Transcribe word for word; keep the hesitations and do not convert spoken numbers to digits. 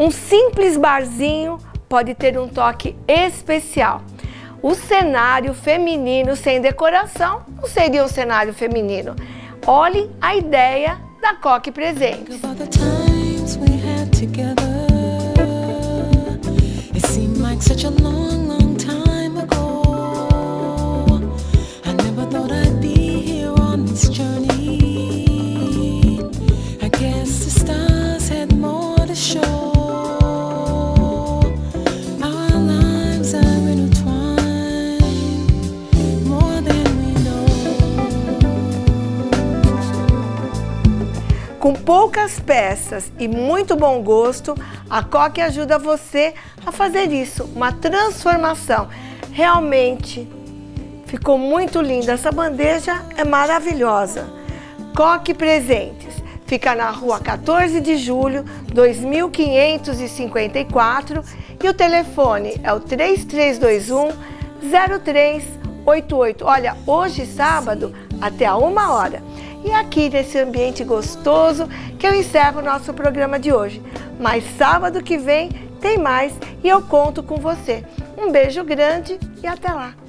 Um simples barzinho pode ter um toque especial. O cenário feminino sem decoração não seria um cenário feminino. Olhem a ideia da Koch Presentes. Com poucas peças e muito bom gosto, a Koch ajuda você a fazer isso, uma transformação. Realmente ficou muito linda, essa bandeja é maravilhosa. Koch Presentes fica na rua quatorze de julho, dois mil quinhentos e cinquenta e quatro, e o telefone é o três três dois um, zero três oito oito. Olha, hoje sábado até a uma hora. E aqui nesse ambiente gostoso que eu encerro o nosso programa de hoje. Mas sábado que vem tem mais e eu conto com você. Um beijo grande e até lá!